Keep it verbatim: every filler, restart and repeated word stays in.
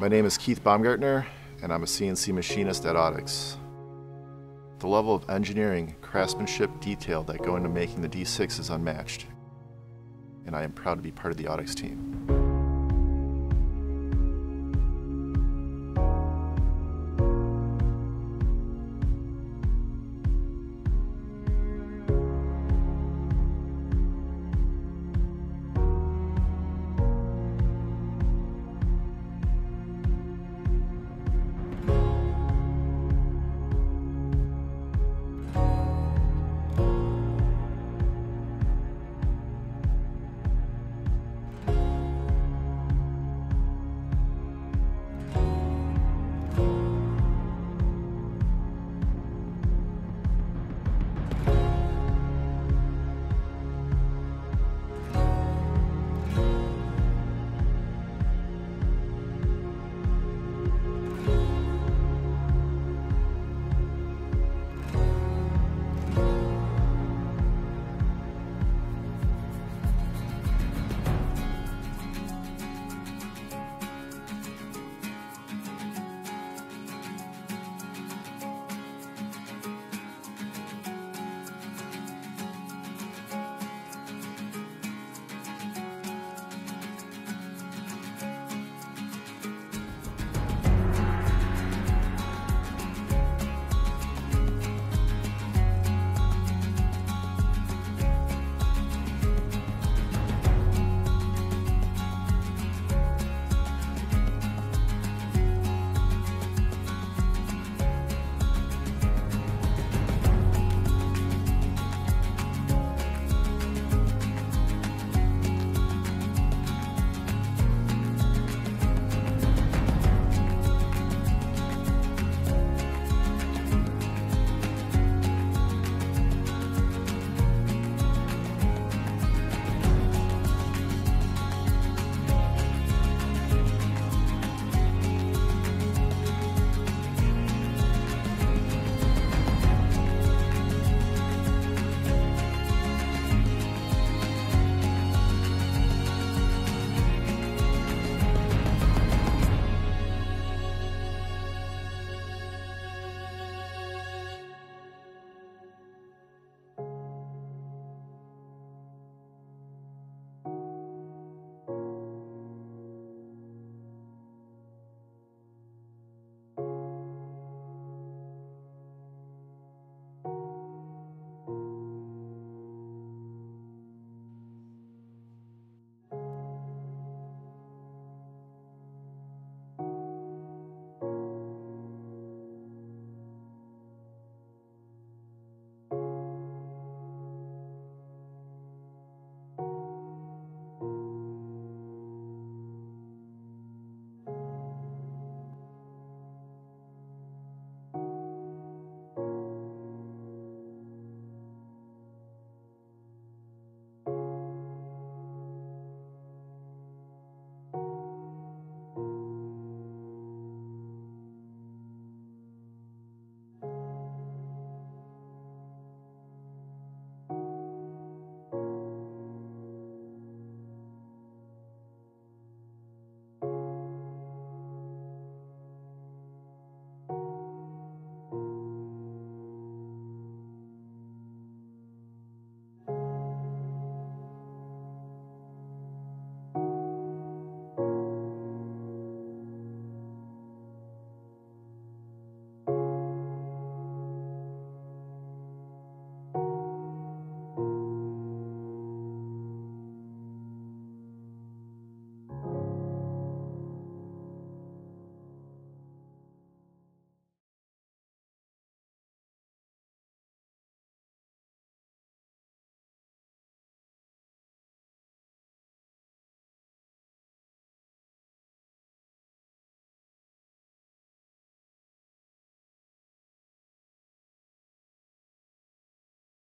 My name is Keith Baumgartner, and I'm a C N C machinist at Audix. The level of engineering, craftsmanship, detail that go into making the D six is unmatched, and I am proud to be part of the Audix team.